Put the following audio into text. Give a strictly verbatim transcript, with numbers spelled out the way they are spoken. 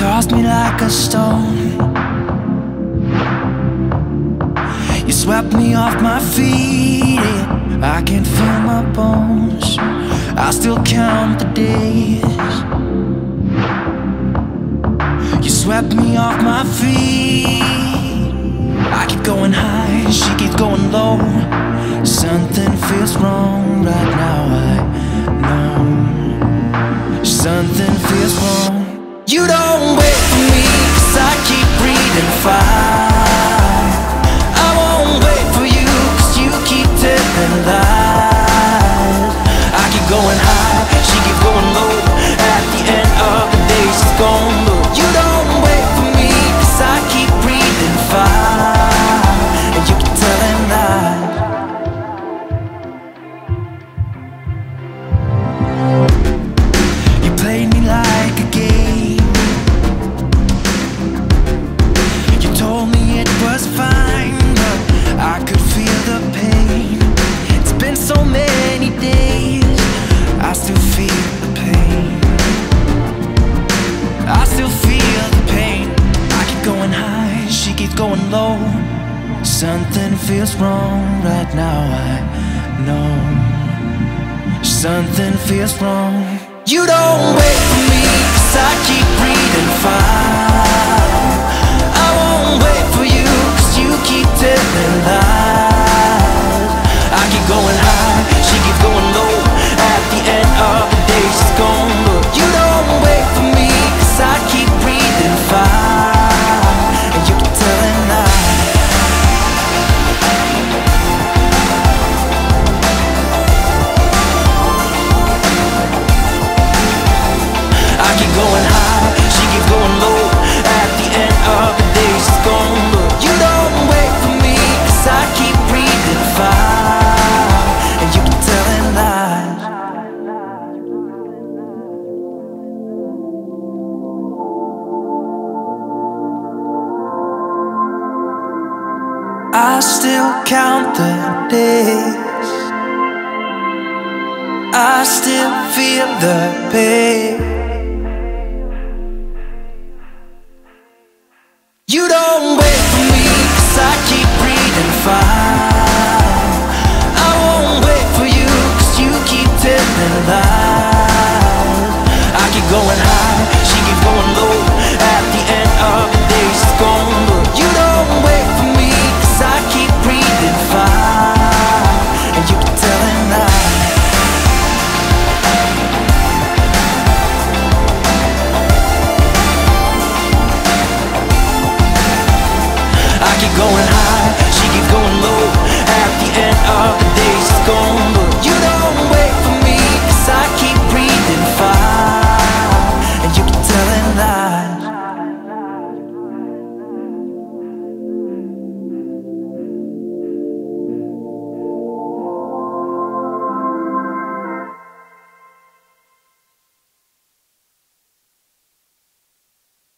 tossed me like a stone. You swept me off my feet, yeah. I can feel my bones. I still count the days. You swept me off my feet. I keep going high, she keeps going low. Something feels wrong right now, I know. Something feels wrong. You don't wait for me, 'cause I keep breathing fire. I won't wait for you, 'cause you keep telling lies. I keep going high, she keeps going low. At the end of the day, she's gone low. You don't wait for me, 'cause I keep breathing fire, and you keep telling lies. Going low, something feels wrong right now. I know something feels wrong. You don't wait for me, 'cause I keep breathing fire. I won't wait for you, 'cause you keep telling lies. I keep going high, she keeps going low. At the end of the day, she's gone low. You don't wait for me, 'cause I keep breathing fire. I still count the days, I still feel the pain.